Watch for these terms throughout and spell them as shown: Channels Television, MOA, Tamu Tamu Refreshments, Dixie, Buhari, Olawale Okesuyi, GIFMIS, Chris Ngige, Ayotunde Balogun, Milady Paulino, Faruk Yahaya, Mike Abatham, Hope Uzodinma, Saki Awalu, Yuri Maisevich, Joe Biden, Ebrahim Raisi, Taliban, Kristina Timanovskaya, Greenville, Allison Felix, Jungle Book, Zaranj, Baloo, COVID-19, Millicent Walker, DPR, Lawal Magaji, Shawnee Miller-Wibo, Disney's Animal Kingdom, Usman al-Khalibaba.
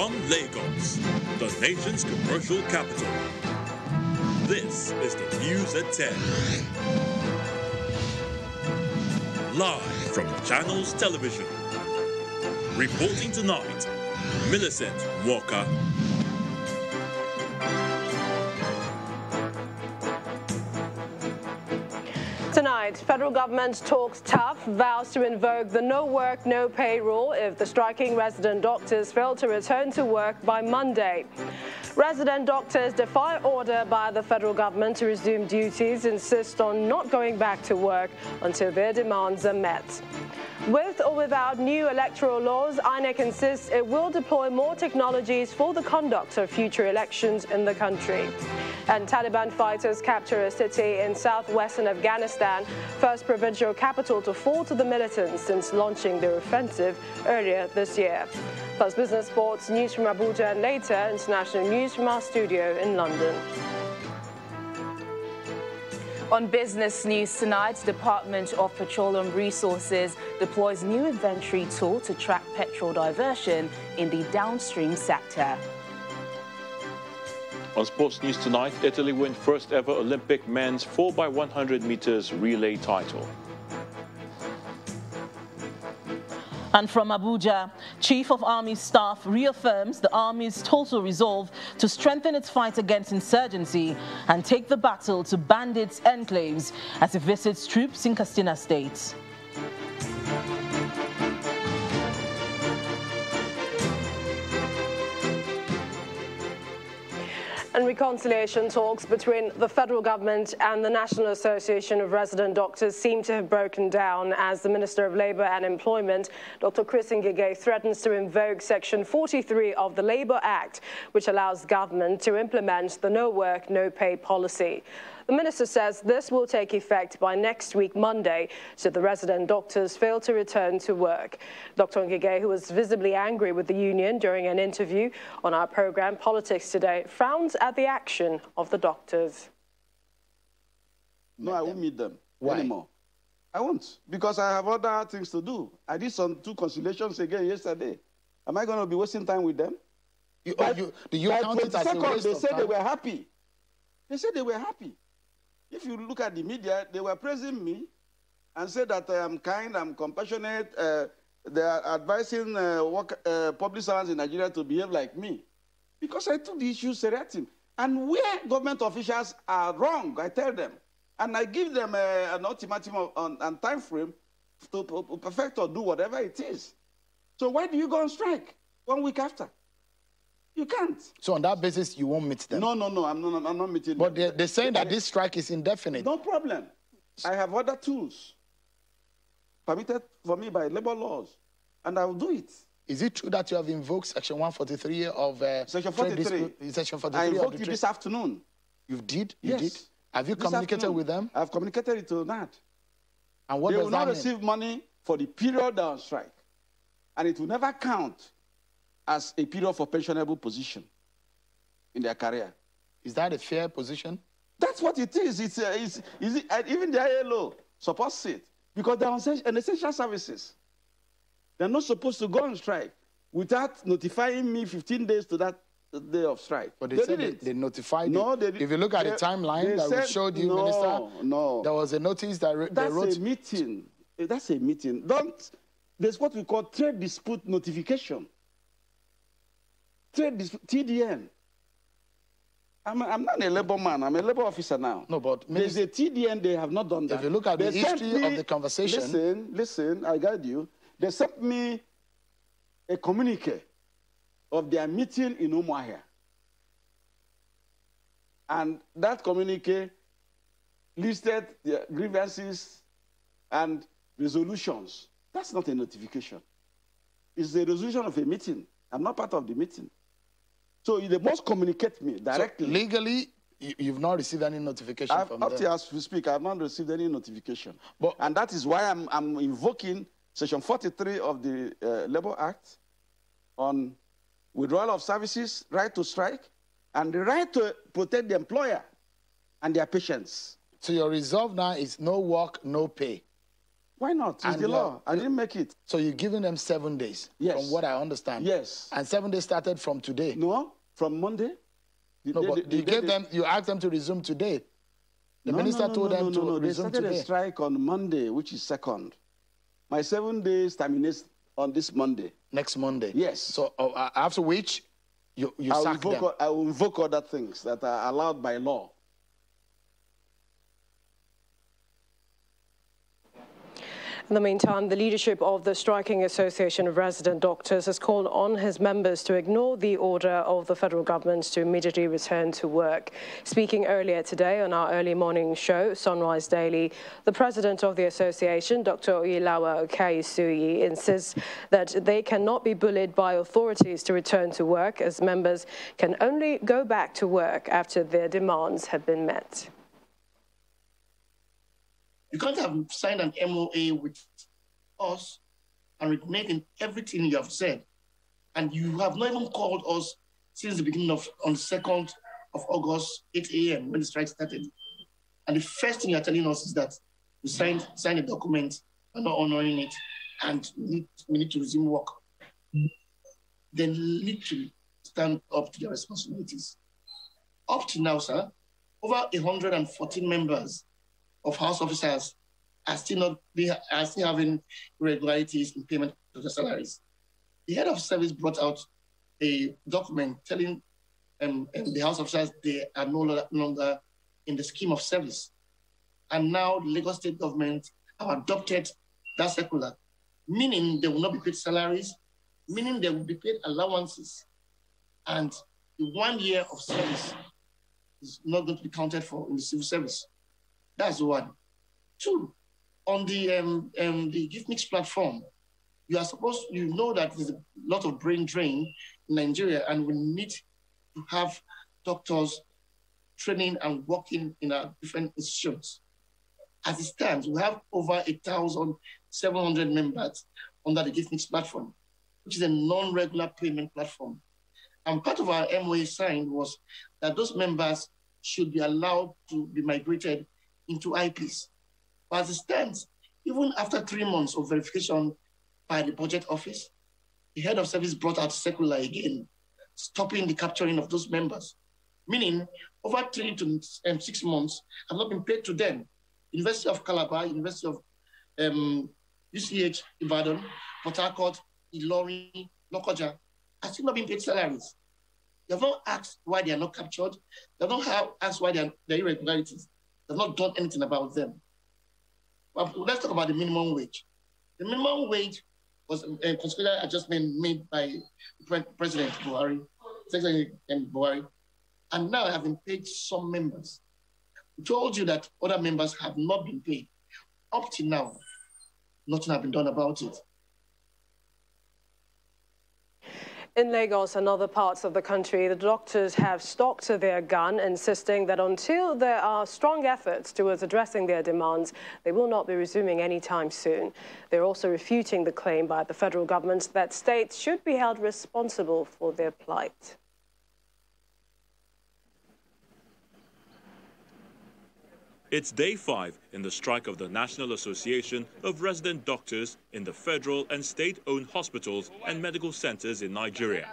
From Lagos, the nation's commercial capital, this is the News at 10. Live from Channels Television. Reporting tonight, Millicent Walker. Tonight, federal government talks tough, vows to invoke the no work, no pay rule if the striking resident doctors fail to return to work by Monday. Resident doctors defy order by the federal government to resume duties, insist on not going back to work until their demands are met. With or without new electoral laws, INEC insists it will deploy more technologies for the conduct of future elections in the country. And Taliban fighters capture a city in southwestern Afghanistan, first provincial capital to fall to the militants since launching their offensive earlier this year. Plus business, sports, news from Abuja, and later international news from our studio in London. On business news tonight, Department of Petroleum Resources deploys new inventory tool to track petrol diversion in the downstream sector. On sports news tonight, Italy win first ever Olympic men's 4x100 meters relay title. And from Abuja, Chief of Army Staff reaffirms the Army's total resolve to strengthen its fight against insurgency and take the battle to bandits' enclaves as it visits troops in Kastina State. And reconciliation talks between the federal government and the National Association of Resident Doctors seem to have broken down as the Minister of Labour and Employment, Dr. Chris Ngige, threatens to invoke Section 43 of the Labour Act, which allows government to implement the no work, no pay policy. The minister says this will take effect by next week, Monday, should the resident doctors fail to return to work. Dr. Ngige, who was visibly angry with the union during an interview on our program Politics Today, frowns at the action of the doctors. No, I won't meet them anymore. I won't, because I have other things to do. I did some 2 conciliations again yesterday. Am I going to be wasting time with them? They were happy. They said they were happy. If you look at the media, they were praising me and said that I am kind, I'm compassionate. They are advising public servants in Nigeria to behave like me. Because I took the issue seriously. And where government officials are wrong, I tell them. And I give them an ultimatum and time frame to perfect or do whatever it is. So why do you go on strike 1 week after? You can't. So on that basis, you won't meet them? No, I'm not meeting them. But they're saying that this strike is indefinite. No problem. I have other tools permitted for me by labor laws, and I will do it. Is it true that you have invoked Section 143 of... Section 43. Section 43. I invoked it this afternoon. You did? You did? Have you communicated with them? I've communicated it to NAD. And what does that mean? They will not receive money for the period on strike, and it will never count as a period for pensionable position in their career. Is that a fair position? That's what it is. Even the ILO supports it, because they're an essential services. They're not supposed to go on strike without notifying me 15 days to that day of strike. But they said they notified you. No, they did. If you look at the timeline that we showed you, Minister, there was a notice that they wrote. That's a meeting. That's a meeting. There's what we call trade dispute notification. TDN. I'm not a labor man. I'm a labor officer now. No, but there's a TDN. They have not done that. If you look at the history of the conversation, listen. I guide you. They sent me a communique of their meeting in Umuahia, and that communique listed their grievances and resolutions. That's not a notification. It's a resolution of a meeting. I'm not part of the meeting. So they must communicate me directly. So legally, you've not received any notification from them? Up to as we speak, I have not received any notification. And that is why I'm invoking Section 43 of the Labour Act on withdrawal of services, right to strike, and the right to protect the employer and their patients. So your resolve now is no work, no pay. Why not? It's and the law. I didn't make it. So you're giving them 7 days, yes, from what I understand. Yes. And 7 days started from today. No, from Monday. You asked them to resume today. The minister told them to resume today. They started a strike on Monday, which is 2nd. My 7 days terminates on this Monday. Next Monday. Yes. So after which, you sack them. I will invoke other things that are allowed by law. In the meantime, the leadership of the Striking Association of Resident Doctors has called on his members to ignore the order of the federal government to immediately return to work. Speaking earlier today on our early morning show, Sunrise Daily, the president of the association, Dr. Olawale Okesuyi, insists that they cannot be bullied by authorities to return to work, as members can only go back to work after their demands have been met. You can't have signed an MOA with us and reneging everything you have said. And you have not even called us since the beginning of, on the 2nd of August, 8 a.m., when the strike started. And the first thing you're telling us is that we signed a document, we're not honoring it, and we need to resume work. They literally stand up to their responsibilities. Up to now, sir, over 114 members of house officers are still having irregularities in payment of their salaries. The head of service brought out a document telling the house officers they are no longer in the scheme of service. And now the Lagos state government have adopted that circular, meaning they will not be paid salaries, meaning they will be paid allowances. And the 1 year of service is not going to be counted for in the civil service. That's one. Two, on the GIFMIS platform, you are supposed to, you know that there's a lot of brain drain in Nigeria, and we need to have doctors training and working in our different institutions. As it stands, we have over 1,700 members under the GIFMIS platform, which is a non-regular payment platform. And part of our MOA signed was that those members should be allowed to be migrated into IPPIS. But as it stands, even after 3 months of verification by the budget office, the head of service brought out circular again, stopping the capturing of those members, meaning over 3 to 6 months have not been paid to them. University of Calabar, University of UCH, Ibadan, Port Harcourt, Ilorin, Lokoja, have still not been paid salaries. They have not asked why they are not captured. They have not asked why their irregularities. They've not done anything about them. But let's talk about the minimum wage. The minimum wage was a considered adjustment made by President Buhari, Secretary Buhari, and now have been paid some members. We told you that other members have not been paid. Up to now, nothing has been done about it. In Lagos and other parts of the country, the doctors have stuck to their gun, insisting that until there are strong efforts towards addressing their demands, they will not be resuming anytime soon. They're also refuting the claim by the federal government that states should be held responsible for their plight. It's day 5 in the strike of the National Association of Resident Doctors in the federal and state-owned hospitals and medical centers in Nigeria.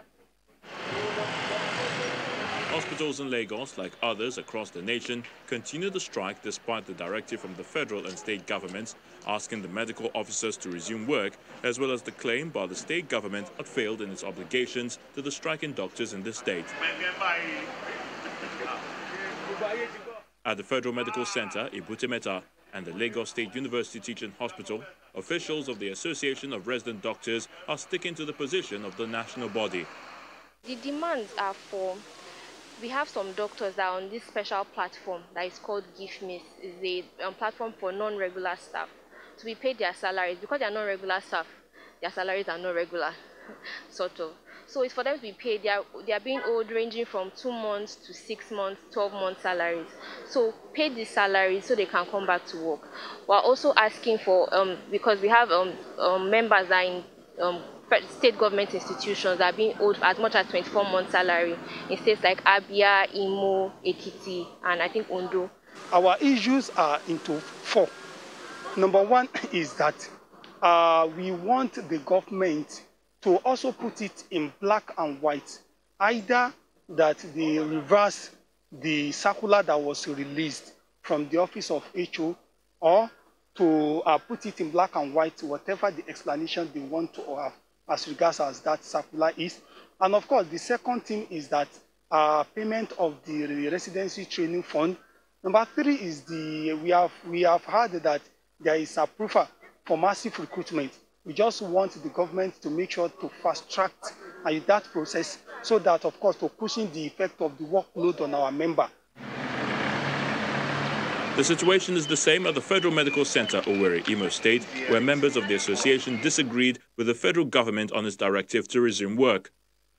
Hospitals in Lagos, like others across the nation, continue the strike despite the directive from the federal and state governments asking the medical officers to resume work, as well as the claim by the state government had failed in its obligations to the striking doctors in the state. At the Federal Medical Center, Ibutimeta, and the Lagos State University Teaching Hospital, officials of the Association of Resident Doctors are sticking to the position of the national body. The demands are for, we have some doctors that are on this special platform that is called GIFMIS. It's a platform for non-regular staff to be paid their salaries. Because they are non-regular staff, their salaries are not regular, sort of. So it's for them to be paid. They are being owed ranging from 2 months to 6 months, 12-month salaries. So pay the salaries so they can come back to work. We're also asking for, because we have members that are in state government institutions that are being owed as much as 24-month salary in states like Abia, Imo, Ekiti, and I think Ondo. Our issues are into 4. Number one is that we want the government to also put it in black and white, either that they reverse the circular that was released from the office of HO, or to put it in black and white, whatever the explanation they want to have as regards as that circular is. And of course, the second thing is that payment of the residency training fund. Number three is we have heard that there is approval for massive recruitment. We just want the government to make sure to fast track that process so that, of course, to cushion the effect of the workload on our member. The situation is the same at the Federal Medical Center, Owerri, Imo State, where members of the association disagreed with the federal government on its directive to resume work.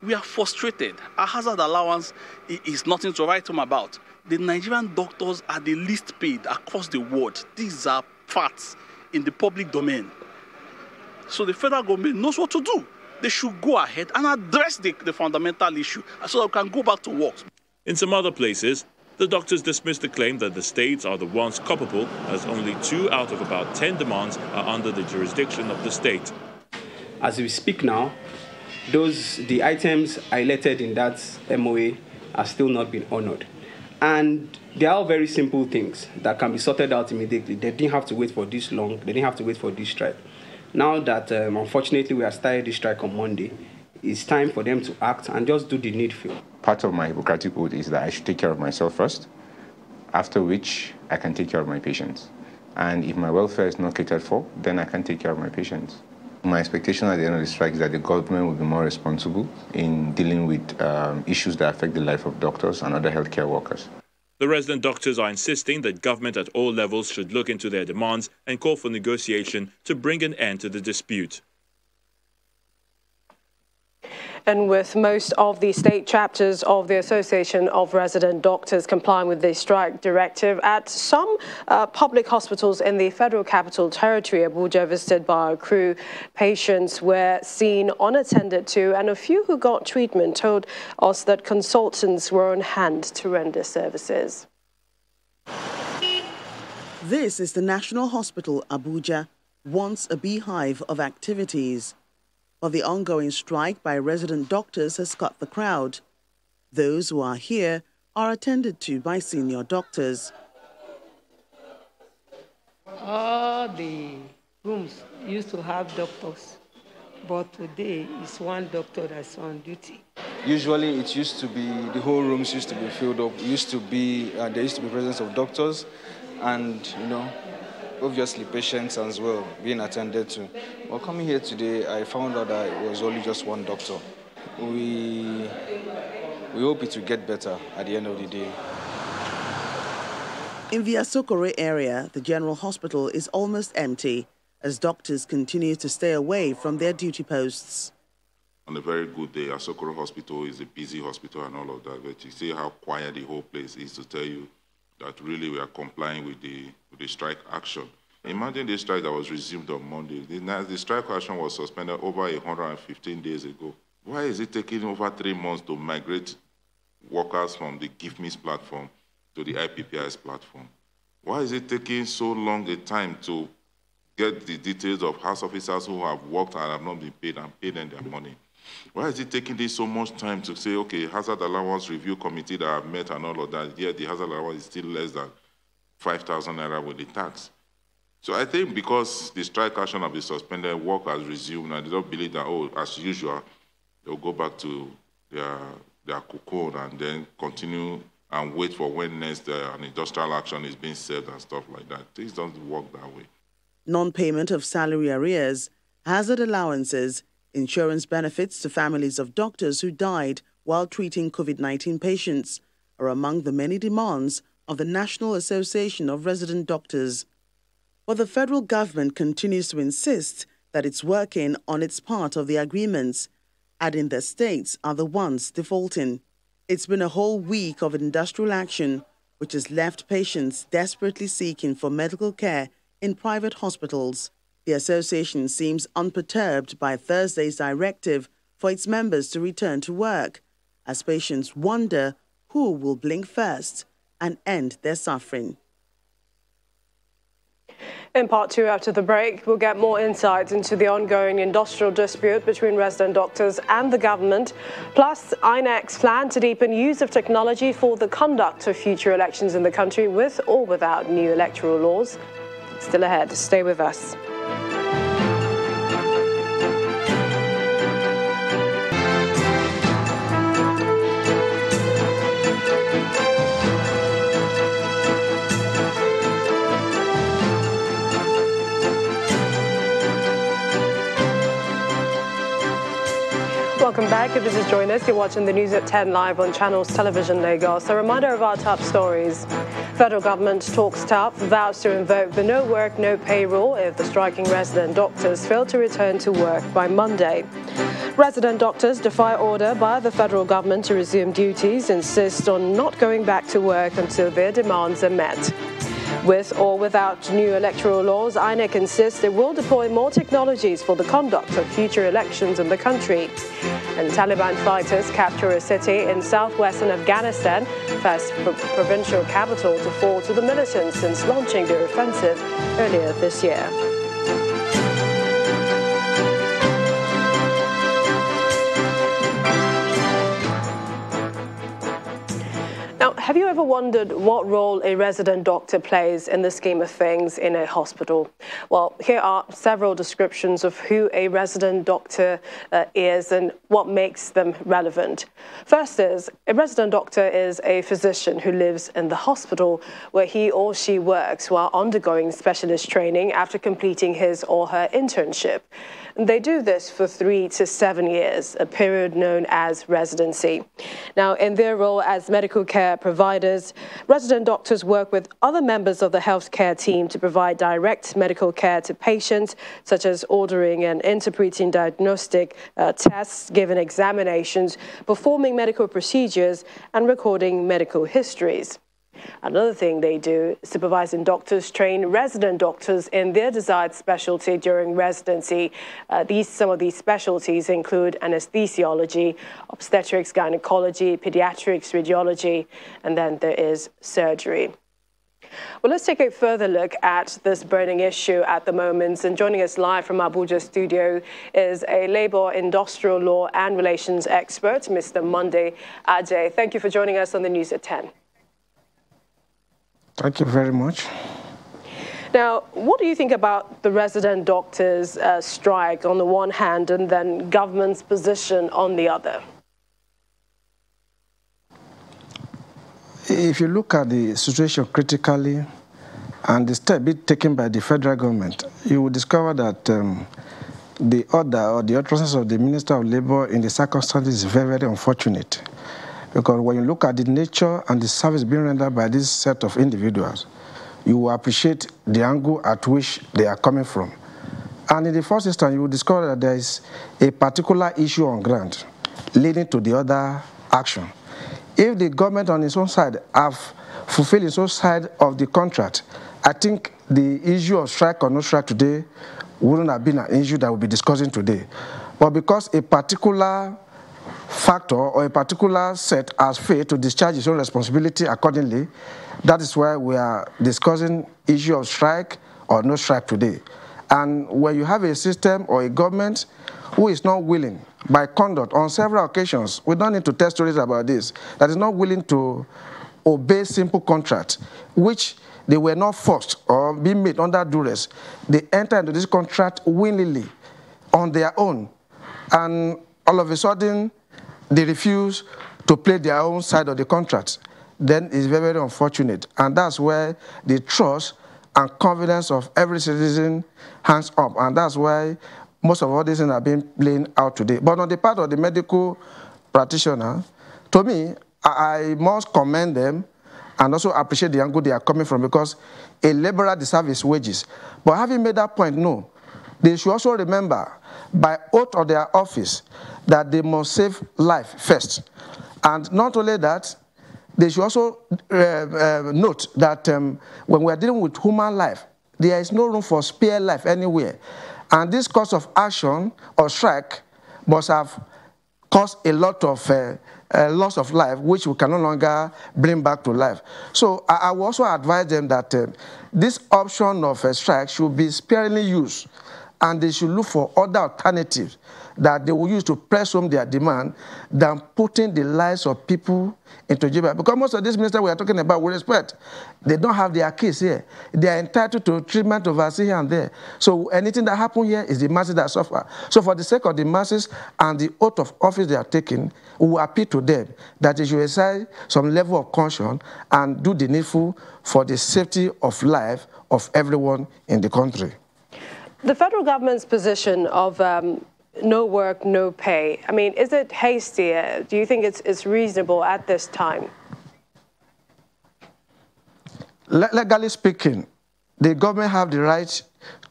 We are frustrated. Our hazard allowance is nothing to write home about. The Nigerian doctors are the least paid across the world. These are facts in the public domain. So the federal government knows what to do. They should go ahead and address the fundamental issue so that we can go back to work. In some other places, the doctors dismissed the claim that the states are the ones culpable, as only 2 out of about 10 demands are under the jurisdiction of the state. As we speak now, the items highlighted in that MOA are still not being honoured. And they are all very simple things that can be sorted out immediately. They didn't have to wait for this long. They didn't have to wait for this strike. Now that, unfortunately, we are starting this strike on Monday, it's time for them to act and just do the needful. Part of my Hippocratic oath is that I should take care of myself first, after which I can take care of my patients. And if my welfare is not catered for, then I can take care of my patients. My expectation at the end of the strike is that the government will be more responsible in dealing with issues that affect the life of doctors and other healthcare workers. The resident doctors are insisting that government at all levels should look into their demands and call for negotiation to bring an end to the dispute. And with most of the state chapters of the Association of Resident Doctors complying with the strike directive at some public hospitals in the Federal Capital Territory, Abuja, visited by our crew, patients were seen unattended to, and a few who got treatment told us that consultants were on hand to render services. This is the National Hospital, Abuja, once a beehive of activities. But the ongoing strike by resident doctors has cut the crowd. Those who are here are attended to by senior doctors. All the rooms used to have doctors, but today it's one doctor that's on duty. Usually it used to be, the whole rooms used to be filled up, there used to be presence of doctors and, you know, obviously patients as well being attended to. Well, coming here today, I found out that it was only just one doctor. We hope it will get better at the end of the day. In the Asokore area, the general hospital is almost empty as doctors continue to stay away from their duty posts. On a very good day, Asokore Hospital is a busy hospital and all of that, but you see how quiet the whole place is to tell you that really we are complying with the strike action. Imagine the strike that was resumed on Monday. The strike action was suspended over 115 days ago. Why is it taking over 3 months to migrate workers from the GIFMIS platform to the IPPIS platform? Why is it taking so long a time to get the details of house officers who have worked and have not been paid and paid them their money? Why is it taking this so much time to say, okay, hazard allowance review committee that I've met and all of that, yet the hazard allowance is still less than 5,000 naira with the tax? So I think because the strike action of the suspended work has resumed, and they don't believe that, oh, as usual, they'll go back to their cocoon and then continue and wait for when next an industrial action is being served and stuff like that. Things don't work that way. Non-payment of salary arrears, hazard allowances, insurance benefits to families of doctors who died while treating COVID-19 patients are among the many demands of the National Association of Resident Doctors. But the federal government continues to insist that it's working on its part of the agreements, adding that states are the ones defaulting. It's been a whole week of industrial action, which has left patients desperately seeking for medical care in private hospitals. The association seems unperturbed by Thursday's directive for its members to return to work, as patients wonder who will blink first and end their suffering. In part two after the break, we'll get more insights into the ongoing industrial dispute between resident doctors and the government, plus INEC's plan to deepen use of technology for the conduct of future elections in the country with or without new electoral laws. Still ahead, stay with us. Welcome back. If you just joined us, you're watching the News at 10 live on Channels Television Lagos. A reminder of our top stories. Federal government talks tough, vows to invoke the no work, no pay rule if the striking resident doctors fail to return to work by Monday. Resident doctors defy order by the federal government to resume duties, insist on not going back to work until their demands are met. With or without new electoral laws, INEC insists it will deploy more technologies for the conduct of future elections in the country. And Taliban fighters capture a city in southwestern Afghanistan, first provincial capital to fall to the militants since launching their offensive earlier this year. Have you ever wondered what role a resident doctor plays in the scheme of things in a hospital? Well, here are several descriptions of who a resident doctor is and what makes them relevant. First is, a resident doctor is a physician who lives in the hospital where he or she works while undergoing specialist training after completing his or her internship. They do this for 3 to 7 years, a period known as residency. Now, in their role as medical care providers, resident doctors work with other members of the healthcare team to provide direct medical care to patients, such as ordering and interpreting diagnostic tests, giving examinations, performing medical procedures, and recording medical histories. Another thing they do, supervising doctors train resident doctors in their desired specialty during residency. Some of these specialties include anesthesiology, obstetrics, gynecology, pediatrics, radiology, and then there is surgery. Well, let's take a further look at this burning issue at the moment. And joining us live from Abuja studio is a labor, industrial law and relations expert, Mr. Monday Ajay. Thank you for joining us on the News at 10. Thank you very much. Now, what do you think about the resident doctors' strike on the one hand and then government's position on the other? If you look at the situation critically and the step taken by the federal government, you will discover that the order or the utterances of the Minister of Labour in the circumstances is very, very unfortunate. Because when you look at the nature and the service being rendered by this set of individuals, you will appreciate the angle at which they are coming from. And in the first instance, you will discover that there is a particular issue on ground leading to the other action. If the government on its own side have fulfilled its own side of the contract, I think the issue of strike or no strike today wouldn't have been an issue that we'll be discussing today. But because a particular factor or a particular set has failed to discharge its own responsibility accordingly, that is why we are discussing issue of strike or no strike today. And when you have a system or a government who is not willing, by conduct on several occasions, we don't need to tell stories about this, that is not willing to obey simple contracts, which they were not forced or being made under duress. They enter into this contract willingly on their own, and all of a sudden, they refuse to play their own side of the contract. Then it's very, very unfortunate. And that's where the trust and confidence of every citizen hangs up. And that's why most of all these things are being played out today. But on the part of the medical practitioner, to me, I must commend them and also appreciate the angle they are coming from, because a laborer deserves his wages. But having made that point, no. They should also remember, by oath of their office, that they must save life first. And not only that, they should also note that when we are dealing with human life, there is no room for spare life anywhere. And this course of action or strike must have caused a lot of loss of life, which we can no longer bring back to life. So I will also advise them that this option of a strike should be sparingly used, and they should look for other alternatives that they will use to press home their demand than putting the lives of people into jeopardy. Because most of these ministers we are talking about, with respect, they don't have their case here. They are entitled to treatment overseas here and there. So anything that happens here is the masses that suffer. So for the sake of the masses and the oath of office they are taking, we will appeal to them that they should exercise some level of caution and do the needful for the safety of life of everyone in the country. The federal government's position of no work, no pay, I mean, is it hasty? Do you think it's reasonable at this time? Legally speaking, the government have the right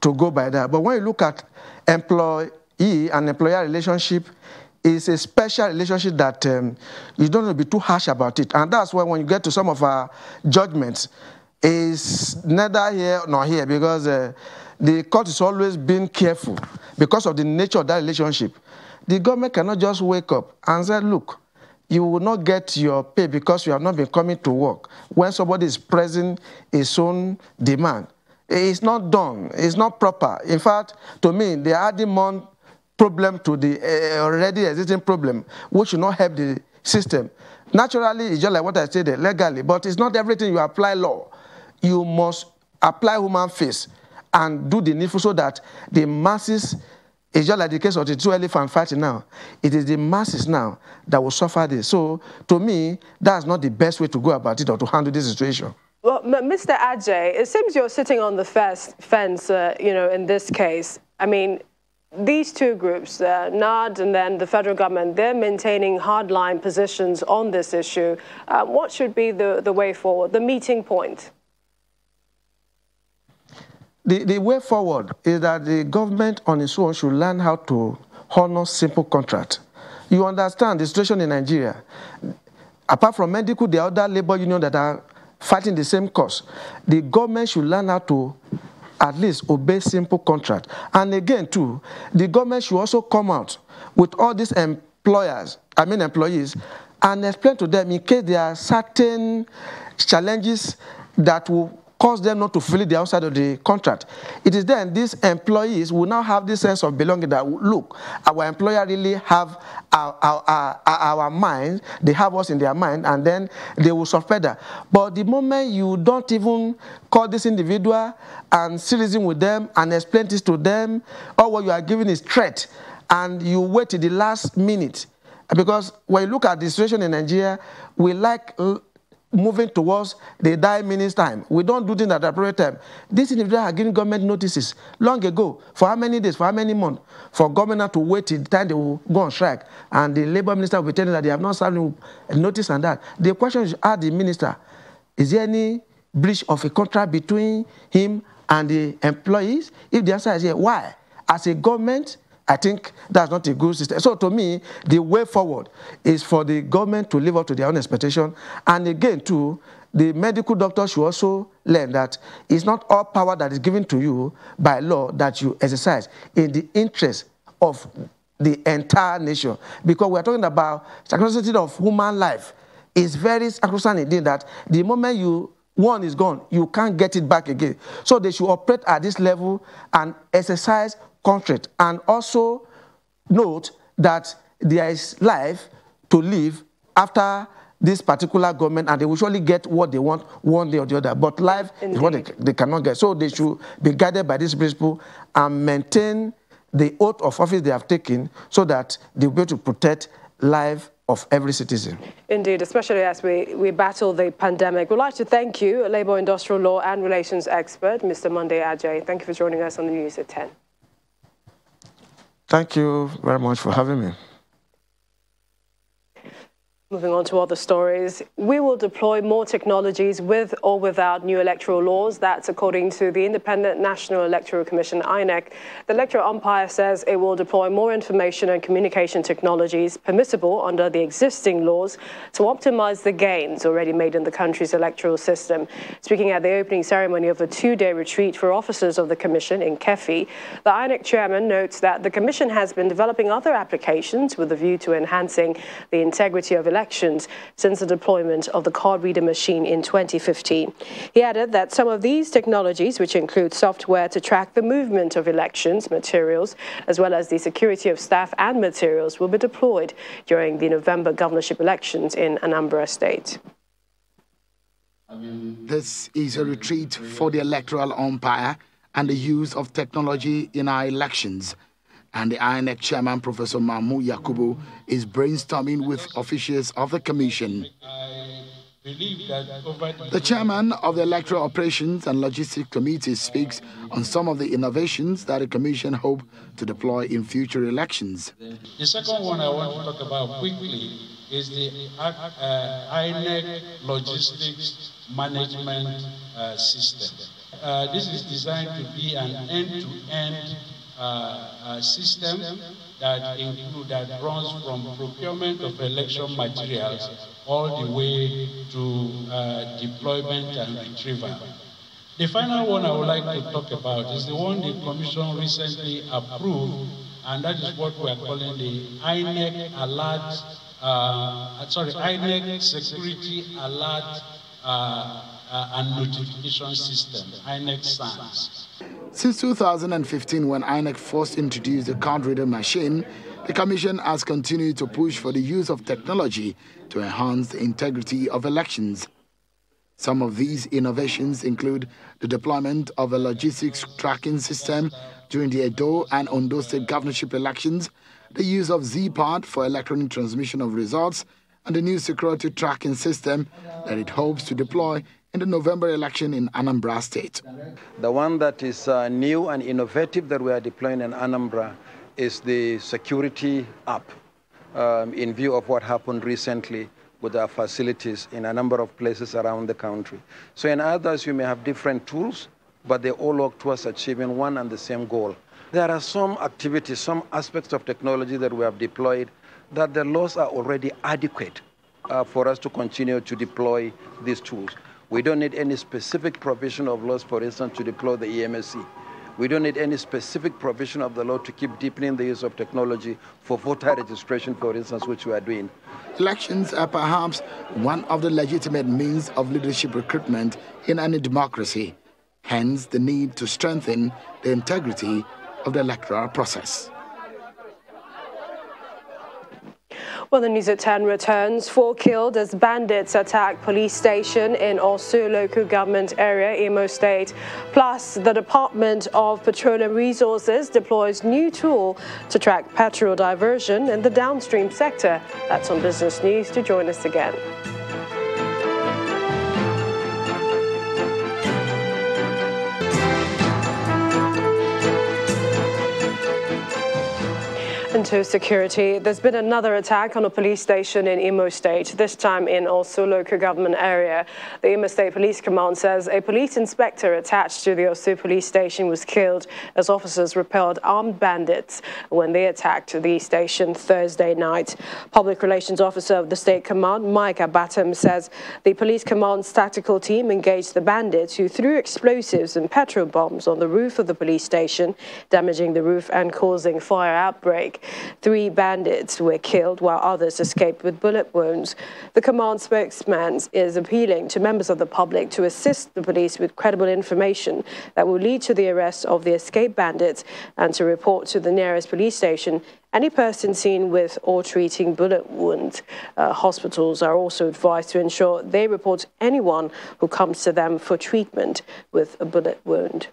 to go by that. But when you look at employee and employer relationship, it's a special relationship that you don't want to be too harsh about it. And that's why when you get to some of our judgments, it's neither here nor here, because the court is always being careful because of the nature of that relationship. The government cannot just wake up and say, look, you will not get your pay because you have not been coming to work when somebody is pressing his own demand. It's not done. It's not proper. In fact, to me, they are adding more problem to the already existing problem, which should not help the system. Naturally, it's just like what I said, legally, but it's not everything you apply law. You must apply human face and do the needful so that the masses, it's just like the case of the two elephant fighting now. It is the masses now that will suffer this. So, to me, that's not the best way to go about it or to handle this situation. Well, Mr. Ajay, it seems you're sitting on the fence, you know, in this case. I mean, these two groups, NAD and then the federal government, they're maintaining hardline positions on this issue. What should be the way forward, the meeting point? The way forward is that the government on its own should learn how to honor simple contracts. You understand the situation in Nigeria. Apart from medical, there are other labor unions that are fighting the same cause. The government should learn how to at least obey simple contracts. And again, too, the government should also come out with all these employees, and explain to them in case there are certain challenges that will cause them not to fulfill the outside of the contract. It is then these employees will now have this sense of belonging that, look, our employer really have our mind, they have us in their mind, and then they will suffer that. But the moment you don't even call this individual and sit reason with them and explain this to them, all what you are giving is threat, and you wait till the last minute. Because when you look at the situation in Nigeria, we like moving towards the dying minutes time. We don't do things at the appropriate time. These individuals are giving government notices long ago. For how many days, for how many months, for government to wait till the time they will go on strike. And the labor minister will be telling that they have not served notice on that. The question is, ask the minister, is there any breach of a contract between him and the employees? If the answer is yes, why? As a government, I think that's not a good system. So to me, the way forward is for the government to live up to their own expectation. And again, too, the medical doctor should also learn that it's not all power that is given to you by law that you exercise in the interest of the entire nation. Because we're talking about sacrosanity of human life. It's very sacrosanct indeed that the moment you one is gone, you can't get it back again. So they should operate at this level and exercise contract, and also note that there is life to live after this particular government, and they will surely get what they want one day or the other. But life Indeed. Is what they cannot get. So they should be guided by this principle and maintain the oath of office they have taken so that they will be able to protect life of every citizen. Indeed, especially as we battle the pandemic. We'd like to thank you, Labour Industrial Law and Relations expert, Mr. Monday Ajay. Thank you for joining us on the news at 10. Thank you very much for having me. Moving on to other stories, we will deploy more technologies with or without new electoral laws. That's according to the Independent National Electoral Commission, INEC. The electoral umpire says it will deploy more information and communication technologies permissible under the existing laws to optimize the gains already made in the country's electoral system. Speaking at the opening ceremony of a two-day retreat for officers of the commission in Kefi, the INEC chairman notes that the commission has been developing other applications with a view to enhancing the integrity of elections since the deployment of the card reader machine in 2015. He added that some of these technologies, which include software to track the movement of elections materials, as well as the security of staff and materials, will be deployed during the November governorship elections in Anambra State. This is a retreat for the electoral umpire and the use of technology in our elections. And the INEC chairman, Professor Mahmoud Yakubu, is brainstorming with officials of the commission. The chairman of the Electoral Operations and Logistics Committee speaks on some of the innovations that the commission hope to deploy in future elections. The second one I want to talk about quickly is the INEC logistics management system. This is designed to be an end-to-end system that runs from procurement of election materials all the way to deployment and retrieval. The final one I would like to talk about is the one the Commission recently approved, and that is what we are calling the INEC Alert, INEC Security Alert and Notification System, INEC SANS. Since 2015, when INEC first introduced the card reader machine, the Commission has continued to push for the use of technology to enhance the integrity of elections. Some of these innovations include the deployment of a logistics tracking system during the Edo and Ondo state governorship elections, the use of Z-Part for electronic transmission of results, and the new security tracking system that it hopes to deploy in the November election in Anambra State. The one that is new and innovative that we are deploying in Anambra is the security app, in view of what happened recently with our facilities in a number of places around the country. So in others, you may have different tools, but they all work towards achieving one and the same goal. There are some activities, some aspects of technology that we have deployed that the laws are already adequate for us to continue to deploy these tools. We don't need any specific provision of laws, for instance, to deploy the EMSC. We don't need any specific provision of the law to keep deepening the use of technology for voter registration, for instance, which we are doing. Elections are perhaps one of the legitimate means of leadership recruitment in any democracy, hence the need to strengthen the integrity of the electoral process. Well, the news at 10 returns. 4 killed as bandits attack police station in Osu local government area, Imo State. Plus, the Department of Petroleum Resources deploys new tool to track petrol diversion in the downstream sector. That's on Business News. Do join us again. Into security, there's been another attack on a police station in Imo State, this time in Osu local government area. The Imo State Police Command says a police inspector attached to the Osu police station was killed as officers repelled armed bandits when they attacked the station Thursday night. Public Relations Officer of the State Command, Mike Abatham, says the police command's tactical team engaged the bandits who threw explosives and petrol bombs on the roof of the police station, damaging the roof and causing fire outbreak. 3 bandits were killed while others escaped with bullet wounds. The command spokesman is appealing to members of the public to assist the police with credible information that will lead to the arrest of the escaped bandits and to report to the nearest police station any person seen with or treating bullet wounds. Hospitals are also advised to ensure they report anyone who comes to them for treatment with a bullet wound.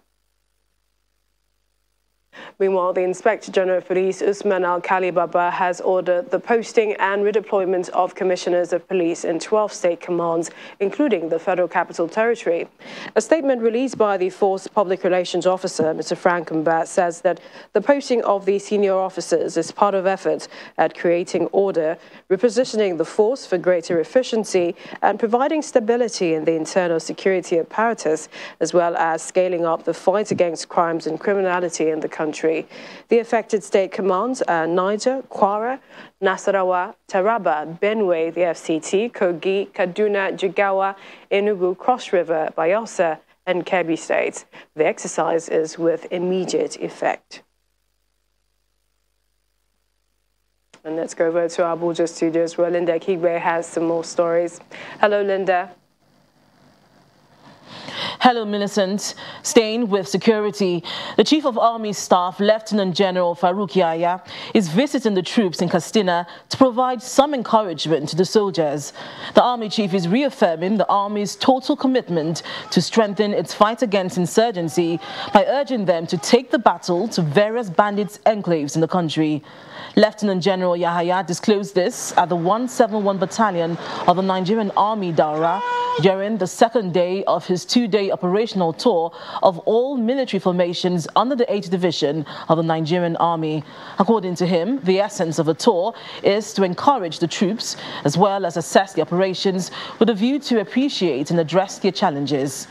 Meanwhile, the Inspector General of Police, Usman al-Khalibaba, has ordered the posting and redeployment of commissioners of police in 12 state commands, including the Federal Capital Territory. A statement released by the force public relations officer, Mr. Frank Mbatt, says that the posting of the senior officers is part of efforts at creating order, repositioning the force for greater efficiency, and providing stability in the internal security apparatus, as well as scaling up the fight against crimes and criminality in the country. The affected state commands are Niger, Kwara, Nasarawa, Taraba, Benue, the FCT, Kogi, Kaduna, Jigawa, Enugu, Cross River, Bayelsa, and Kebbi states. The exercise is with immediate effect. And let's go over to our Abuja studios where Linda Kigwe has some more stories. Hello, Linda. Hello, Millicent. Staying with security, the Chief of Army Staff, Lieutenant General Faruk Yahaya, is visiting the troops in Katsina to provide some encouragement to the soldiers. The Army Chief is reaffirming the Army's total commitment to strengthen its fight against insurgency by urging them to take the battle to various bandits' enclaves in the country. Lieutenant General Yahaya disclosed this at the 171 Battalion of the Nigerian Army Daura during the second day of his two-day operational tour of all military formations under the 8th Division of the Nigerian Army. According to him, the essence of the tour is to encourage the troops as well as assess the operations with a view to appreciate and address their challenges.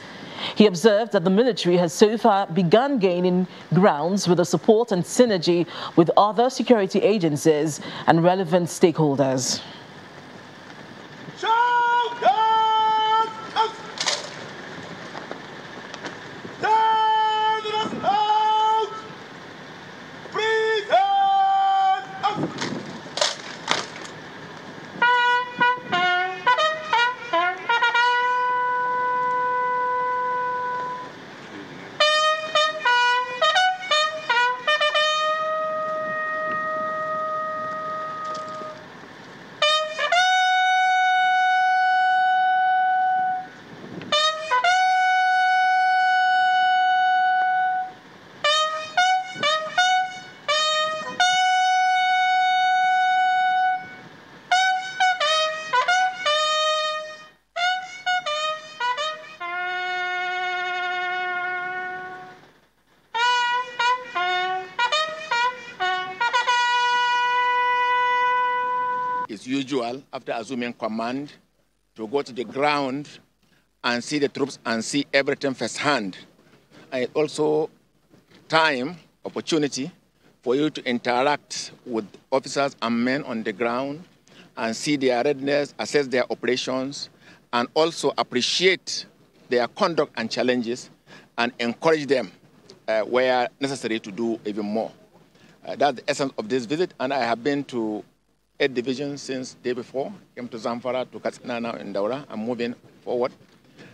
He observed that the military has so far begun gaining grounds with the support and synergy with other security agencies and relevant stakeholders. Usual after assuming command to go to the ground and see the troops and see everything firsthand. And also time, opportunity for you to interact with officers and men on the ground and see their readiness, assess their operations, and also appreciate their conduct and challenges and encourage them where necessary to do even more. That's the essence of this visit, and I have been to 8 divisions since the day before, came to Zamfara, to Katsina, now in Daura, and moving forward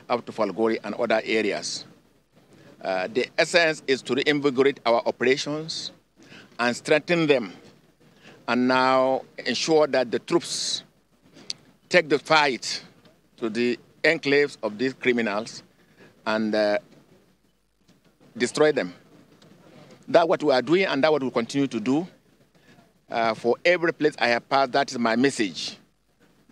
up to Falgori and other areas. The essence is to reinvigorate our operations and strengthen them, and now ensure that the troops take the fight to the enclaves of these criminals and destroy them. That's what we are doing, and that's what we continue to do. For every place I have passed, that is my message.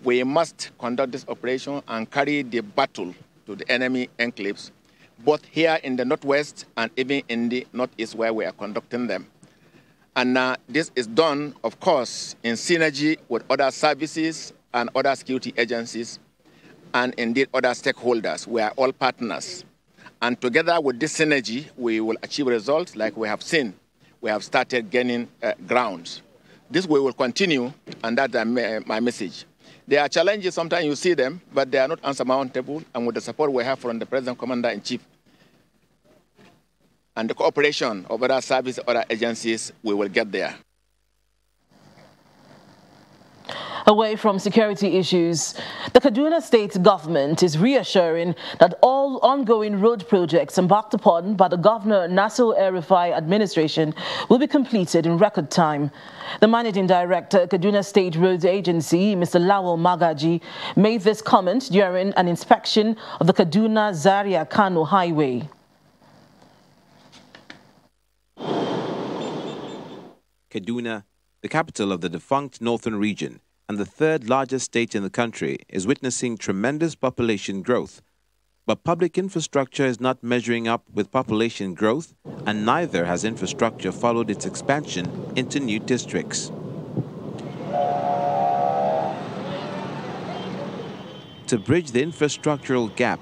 We must conduct this operation and carry the battle to the enemy enclaves, both here in the northwest and even in the northeast where we are conducting them. And this is done, of course, in synergy with other services and other security agencies and indeed other stakeholders. We are all partners. And together with this synergy, we will achieve results like we have seen. We have started gaining grounds. This way will continue, and that's my message. There are challenges, sometimes you see them, but they are not unsurmountable, and with the support we have from the President Commander-in-Chief and the cooperation of other services, other agencies, we will get there. Away from security issues, the Kaduna State government is reassuring that all ongoing road projects embarked upon by the Governor Nasir El-Rufai administration will be completed in record time. The Managing Director, Kaduna State Roads Agency, Mr. Lawal Magaji, made this comment during an inspection of the Kaduna-Zaria-Kano highway. Kaduna, the capital of the defunct northern region and the third largest state in the country, is witnessing tremendous population growth. But public infrastructure is not measuring up with population growth, and neither has infrastructure followed its expansion into new districts. To bridge the infrastructural gap,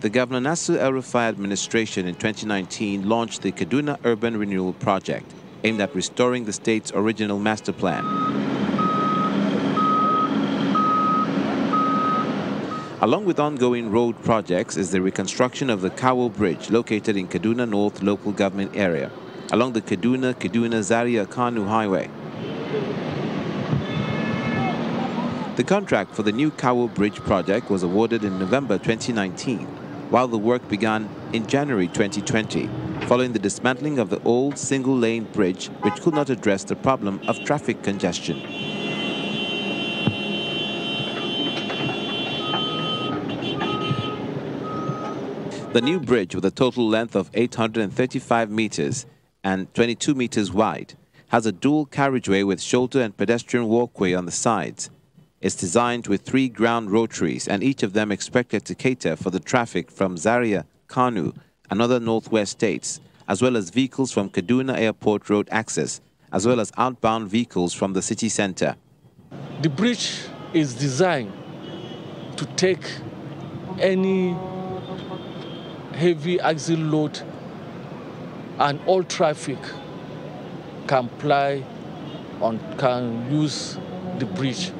the Governor Nasir El-Rufai administration in 2019 launched the Kaduna Urban Renewal Project, aimed at restoring the state's original master plan. Along with ongoing road projects is the reconstruction of the Kawo Bridge, located in Kaduna North local government area, along the Kaduna-Zaria-Kanu Highway. The contract for the new Kawo Bridge project was awarded in November 2019. While the work began in January 2020, following the dismantling of the old single-lane bridge, which could not address the problem of traffic congestion. The new bridge, with a total length of 835 meters and 22 meters wide, has a dual carriageway with shoulder and pedestrian walkway on the sides. It's designed with 3 ground rotaries, and each of them expected to cater for the traffic from Zaria, Kanu, and other northwest states, as well as vehicles from Kaduna Airport Road access, as well as outbound vehicles from the city center. The bridge is designed to take any heavy axle load, and all traffic can use the bridge.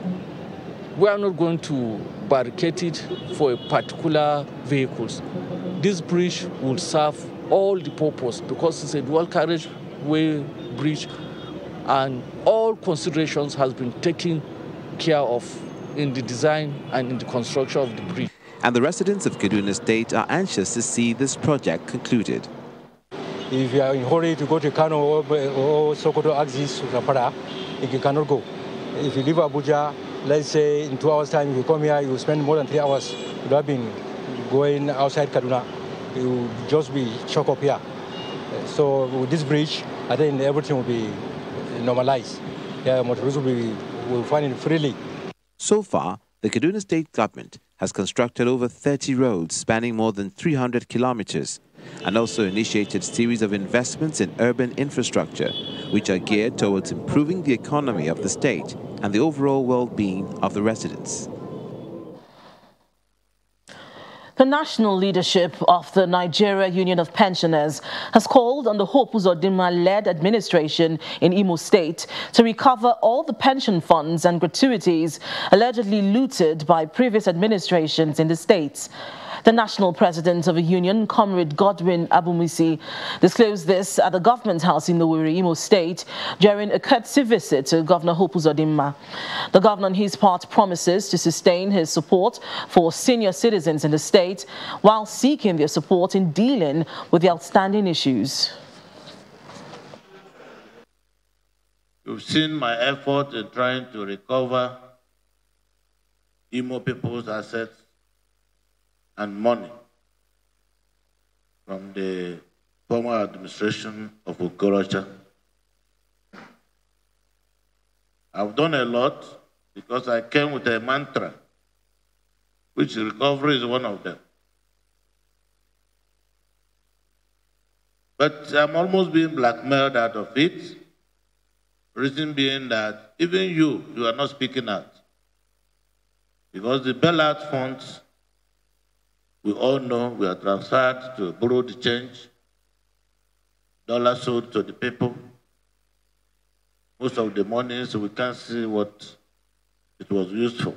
We are not going to barricade it for a particular vehicles. This bridge will serve all the purpose because it's a dual carriageway bridge, and all considerations has been taken care of in the design and in the construction of the bridge. And the residents of Kaduna State are anxious to see this project concluded. If you are in a hurry to go to Kano or Sokoto axis to Zapara, you cannot go. If you leave Abuja, let's say in 2 hours' time, if you come here, you spend more than 3 hours without being going outside Kaduna. You just be choked up here. So with this bridge, I think everything will be normalized. Yeah, motorists will find it freely. So far, the Kaduna State government has constructed over 30 roads spanning more than 300 kilometers, and also initiated a series of investments in urban infrastructure, which are geared towards improving the economy of the state and the overall well-being of the residents. The national leadership of the Nigeria Union of Pensioners has called on the Hope Uzodinma-led administration in Imo State to recover all the pension funds and gratuities allegedly looted by previous administrations in the state. The national president of the union, Comrade Godwin Abumisi, disclosed this at the government house in Owerri, Imo State, during a courtesy visit to Governor Hope Uzodinma. The governor, on his part, promises to sustain his support for senior citizens in the state while seeking their support in dealing with the outstanding issues. You've seen my effort in trying to recover Imo people's assets and money from the former administration of Okorocha. I've done a lot because I came with a mantra, which recovery is one of them. But I'm almost being blackmailed out of it, reason being that even you are not speaking out, because the bailout funds, we all know, we are transferred to borrowed change, dollars sold to the people. Most of the money, so we can't see what it was used for.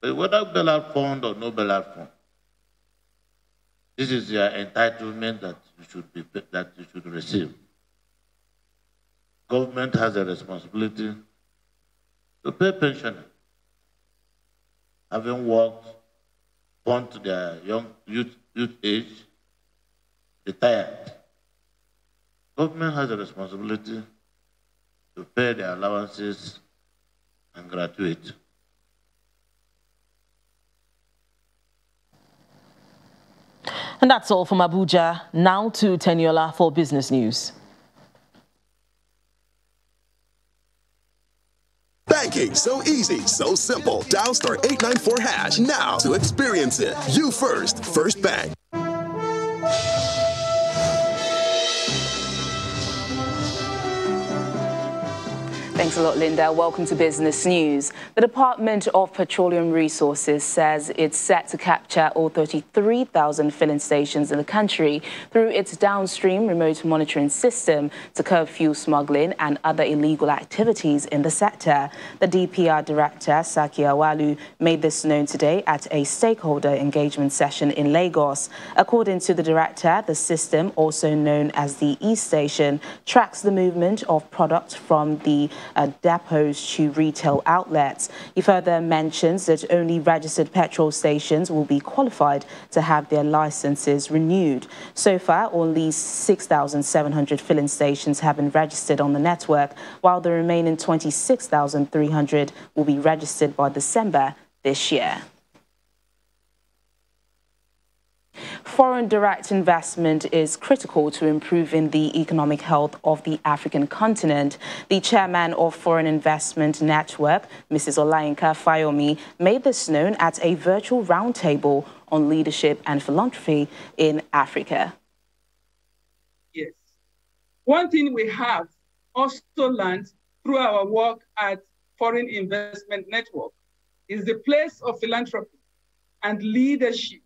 But whether bailout fund or no bailout fund, this is your entitlement that you should receive. Government has a responsibility to pay pensioners, having worked, born to their young youth age, retired. Government has a responsibility to pay their allowances and graduate. And that's all from Abuja. Now to Teniola for business news. banking. So easy, so simple. Dial *894# now to experience it. You first, First Bank. Thanks a lot, Linda. Welcome to Business News. The Department of Petroleum Resources says it's set to capture all 33,000 filling stations in the country through its downstream remote monitoring system to curb fuel smuggling and other illegal activities in the sector. The DPR Director, Saki Awalu, made this known today at a stakeholder engagement session in Lagos. According to the Director, the system, also known as the E-Station, tracks the movement of product from the depots to retail outlets. He further mentions that only registered petrol stations will be qualified to have their licenses renewed. So far, only 6,700 filling stations have been registered on the network, while the remaining 26,300 will be registered by December this year. Foreign direct investment is critical to improving the economic health of the African continent. The chairman of Foreign Investment Network, Mrs. Olayinka Fayomi, made this known at a virtual roundtable on leadership and philanthropy in Africa. Yes. One thing we have also learned through our work at Foreign Investment Network is the place of philanthropy and leadership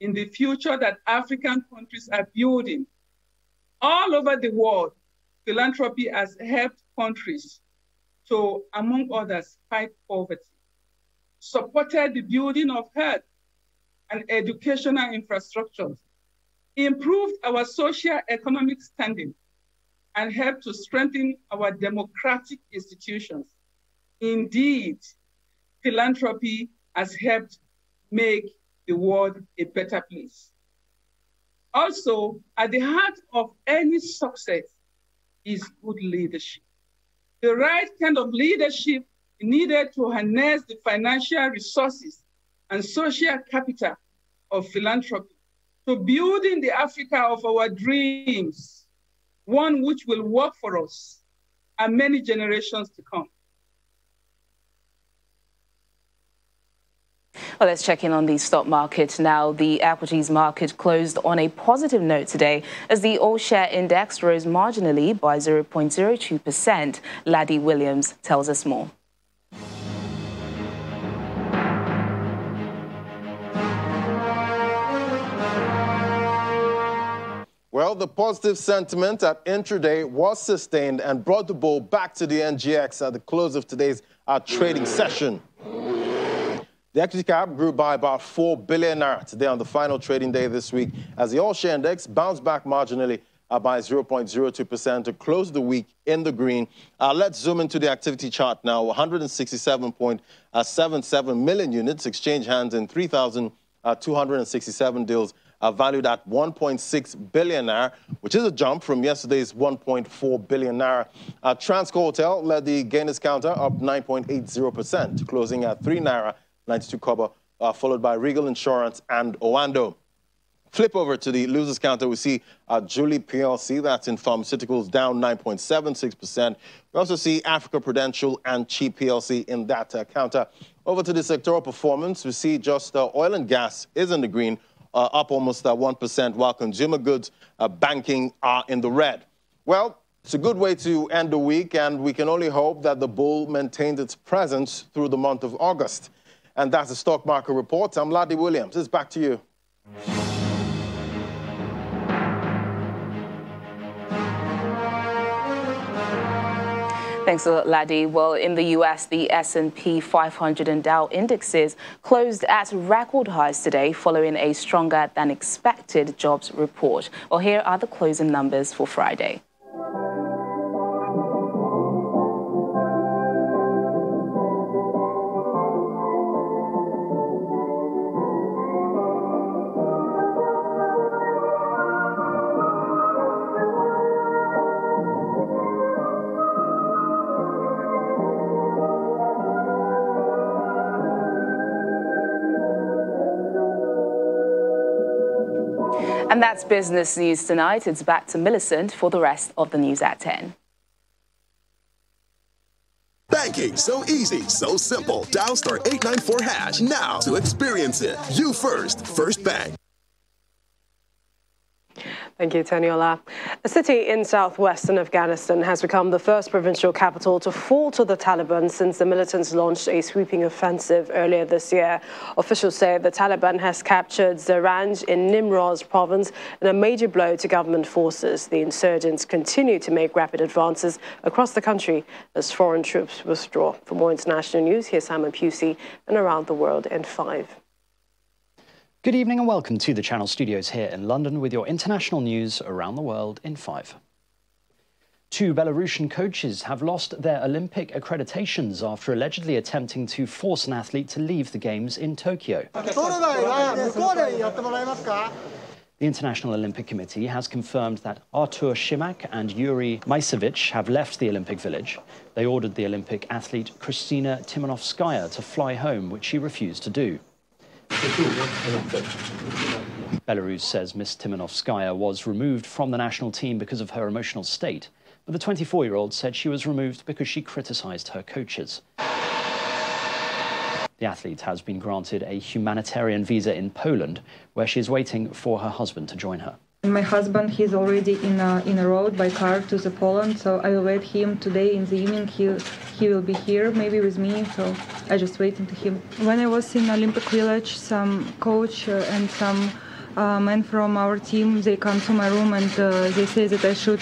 in the future that African countries are building. All over the world, philanthropy has helped countries to, among others, fight poverty, supported the building of health and educational infrastructures, improved our socio-economic standing, and helped to strengthen our democratic institutions. Indeed, philanthropy has helped make the world a better place. Also, at the heart of any success is good leadership. The right kind of leadership needed to harness the financial resources and social capital of philanthropy to building the Africa of our dreams, one which will work for us and many generations to come. Well, let's check in on the stock market now. The equities market closed on a positive note today as the all-share index rose marginally by 0.02%. Ladi Williams tells us more. Well, the positive sentiment at intraday was sustained and brought the bull back to the NGX at the close of today's trading session. The equity cap grew by about 4 billion naira today on the final trading day this week as the all-share index bounced back marginally by 0.02% to close the week in the green. Let's zoom into the activity chart now. 167.77 million units exchanged hands in 3,267 deals valued at 1.6 billion naira, which is a jump from yesterday's 1.4 billion naira. Transco Hotel led the gainers counter up 9.80%, closing at 3 naira 92 kobo, followed by Regal Insurance and Owando. Flip over to the losers counter. We see Julie PLC, that's in pharmaceuticals, down 9.76%. We also see Africa Prudential and Chi PLC in that counter. Over to the sectoral performance, we see just oil and gas is in the green, up almost 1%, while consumer goods, banking are in the red. Well, it's a good way to end the week, and we can only hope that the bull maintains its presence through the month of August. And that's the Stock Market Report. I'm Ladi Williams. It's back to you. Thanks a lot, Ladi. Well, in the U.S., the S&P 500 and Dow indexes closed at record highs today following a stronger than expected jobs report. Well, here are the closing numbers for Friday. And that's Business News Tonight. It's back to Millicent for the rest of the news at 10. banking. So easy, so simple. Dial *894# now to experience it. You first. First Bank. Thank you, Taniola. A city in southwestern Afghanistan has become the first provincial capital to fall to the Taliban since the militants launched a sweeping offensive earlier this year. Officials say the Taliban has captured Zaranj in Nimroz province in a major blow to government forces. The insurgents continue to make rapid advances across the country as foreign troops withdraw. For more international news, here's Simon Pusey and Around the World in 5. Good evening and welcome to the Channel Studios here in London with your international news around the world in 5. 2 Belarusian coaches have lost their Olympic accreditations after allegedly attempting to force an athlete to leave the Games in Tokyo. The International Olympic Committee has confirmed that Artur Shimak and Yuri Maisevich have left the Olympic Village. They ordered the Olympic athlete Kristina Timanovskaya to fly home, which she refused to do. Belarus says Miss Timanovskaya was removed from the national team because of her emotional state, but the 24-year-old said she was removed because she criticised her coaches. The athlete has been granted a humanitarian visa in Poland, where she is waiting for her husband to join her. My husband, he's already in a road by car to the Poland, so I will wait him today in the evening. He will be here, maybe with me, so I just waiting to him. When I was in Olympic Village, some coach and some men from our team, they come to my room and they say that I should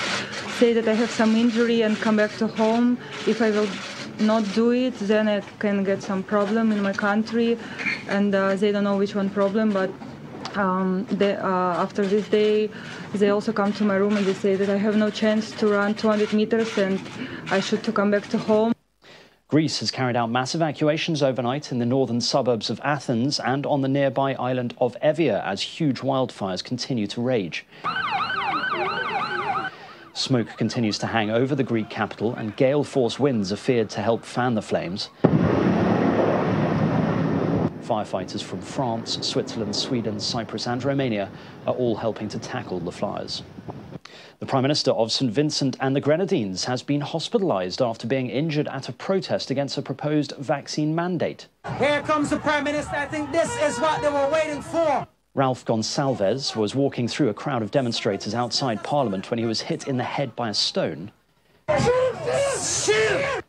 say that I have some injury and come back to home. If I will not do it, then I can get some problem in my country, and they don't know which one problem, but after this day, they also come to my room and they say that I have no chance to run 200 meters and I should come back to home. Greece has carried out mass evacuations overnight in the northern suburbs of Athens and on the nearby island of Evia as huge wildfires continue to rage. Smoke continues to hang over the Greek capital and gale force winds are feared to help fan the flames. Firefighters from France, Switzerland, Sweden, Cyprus and Romania are all helping to tackle the fires. The Prime Minister of St Vincent and the Grenadines has been hospitalised after being injured at a protest against a proposed vaccine mandate. Here comes the Prime Minister. I think this is what they were waiting for. Ralph Gonsalves was walking through a crowd of demonstrators outside Parliament when he was hit in the head by a stone.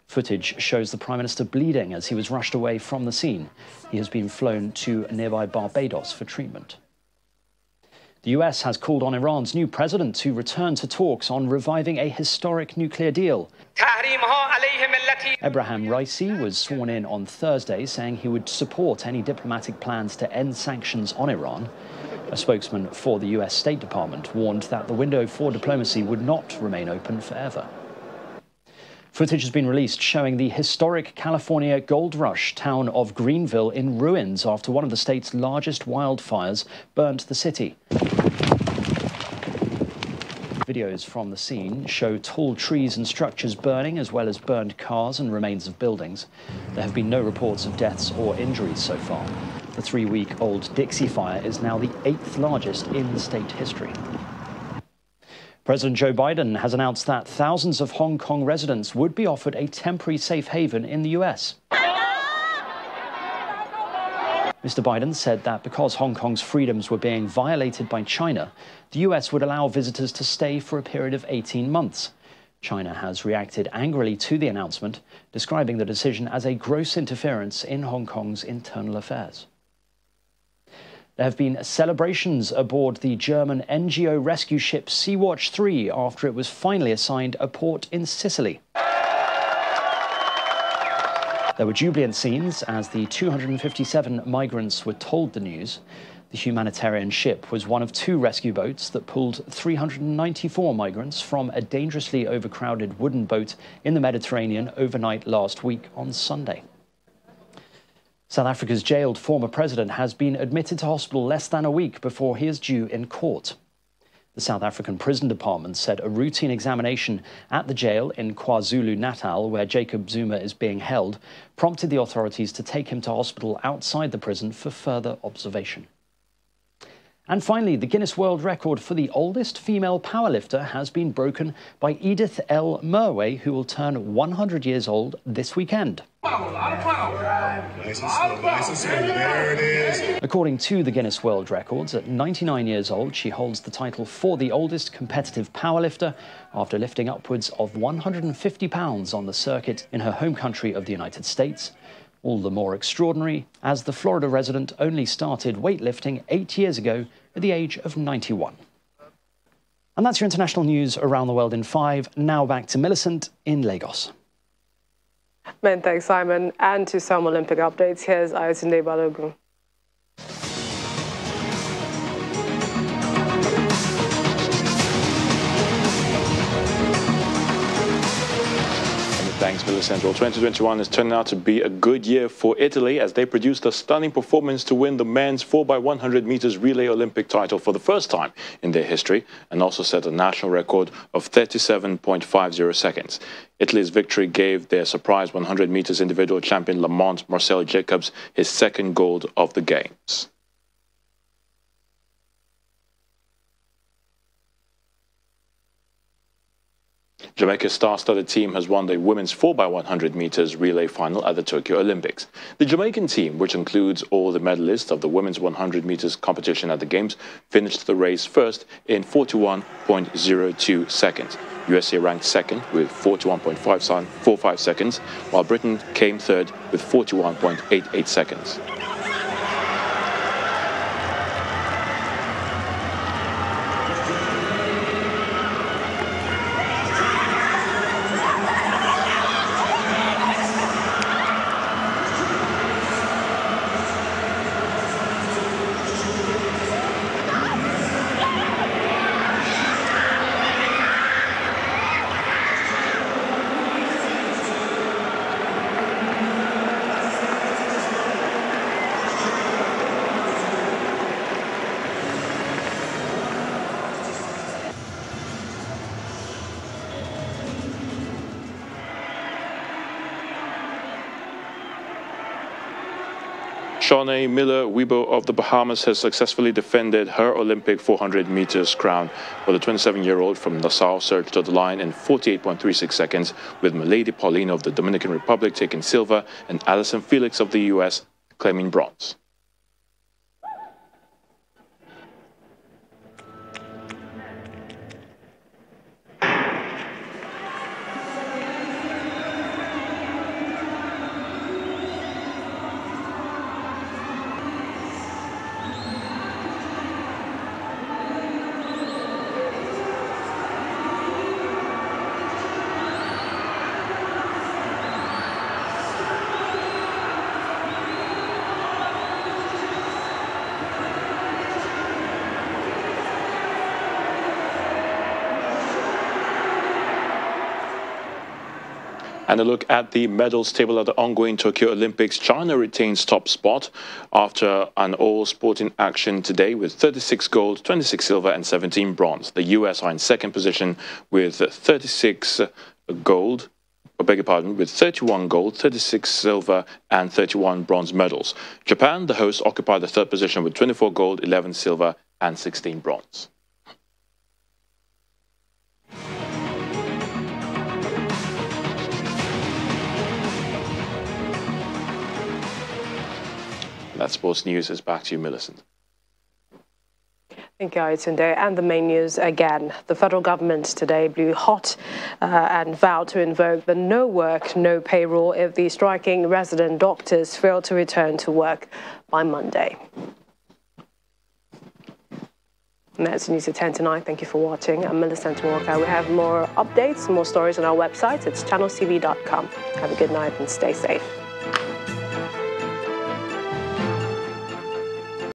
Footage shows the Prime Minister bleeding as he was rushed away from the scene. He has been flown to nearby Barbados for treatment. The US has called on Iran's new president to return to talks on reviving a historic nuclear deal. Ebrahim Raisi was sworn in on Thursday, saying he would support any diplomatic plans to end sanctions on Iran. A spokesman for the US State Department warned that the window for diplomacy would not remain open forever. Footage has been released showing the historic California gold rush town of Greenville in ruins after one of the state's largest wildfires burnt the city. Videos from the scene show tall trees and structures burning, as well as burned cars and remains of buildings. There have been no reports of deaths or injuries so far. The 3-week-old Dixie Fire is now the 8th largest in state history. President Joe Biden has announced that thousands of Hong Kong residents would be offered a temporary safe haven in the US. Mr. Biden said that because Hong Kong's freedoms were being violated by China, the US would allow visitors to stay for a period of 18 months. China has reacted angrily to the announcement, describing the decision as a gross interference in Hong Kong's internal affairs. There have been celebrations aboard the German NGO rescue ship Sea-Watch 3 after it was finally assigned a port in Sicily. There were jubilant scenes as the 257 migrants were told the news. The humanitarian ship was one of 2 rescue boats that pulled 394 migrants from a dangerously overcrowded wooden boat in the Mediterranean overnight last week on Sunday. South Africa's jailed former president has been admitted to hospital less than a week before he is due in court. The South African Prison Department said a routine examination at the jail in KwaZulu-Natal, where Jacob Zuma is being held, prompted the authorities to take him to hospital outside the prison for further observation. And finally, the Guinness World Record for the oldest female powerlifter has been broken by Edith L. Murway, who will turn 100 years old this weekend. According to the Guinness World Records, at 99 years old, she holds the title for the oldest competitive powerlifter after lifting upwards of 150 pounds on the circuit in her home country of the United States. All the more extraordinary, as the Florida resident only started weightlifting 8 years ago at the age of 91. And that's your international news around the world in 5. Now back to Millicent in Lagos. Many thanks, Simon. And to some Olympic updates, here's Ayotunde Balogun. Thanks, Millicent. Well, 2021 has turned out to be a good year for Italy as they produced a stunning performance to win the men's 4x100 meters relay Olympic title for the first time in their history and also set a national record of 37.50 seconds. Italy's victory gave their surprise 100 meters individual champion Lamont Marcel Jacobs his second gold of the Games. Jamaica's star-studded team has won the women's 4x100 meters relay final at the Tokyo Olympics. The Jamaican team, which includes all the medalists of the women's 100 meters competition at the Games, finished the race first in 41.02 seconds. USA ranked second with 41.45 seconds, while Britain came third with 41.88 seconds. Shawnee Miller-Wibo of the Bahamas has successfully defended her Olympic 400 meters crown, while the 27-year-old from Nassau surged to the line in 48.36 seconds, with Milady Paulino of the Dominican Republic taking silver and Allison Felix of the U.S. claiming bronze. And a look at the medals table at the ongoing Tokyo Olympics. China retains top spot after an all-sporting action today with 36 gold, 26 silver and 17 bronze. The US are in second position with 31 gold, 36 silver and 31 bronze medals. Japan, the hosts, occupy the third position with 24 gold, 11 silver and 16 bronze. That sports news is back to you, Millicent. Thank you, Ayotunde. And the main news again. The federal government today blew hot and vowed to invoke the no work, no pay rule if the striking resident doctors fail to return to work by Monday. And that's news at 10 tonight. Thank you for watching. I'm Millicent Walker. We have more updates, more stories on our website. It's channelstv.com. Have a good night and stay safe.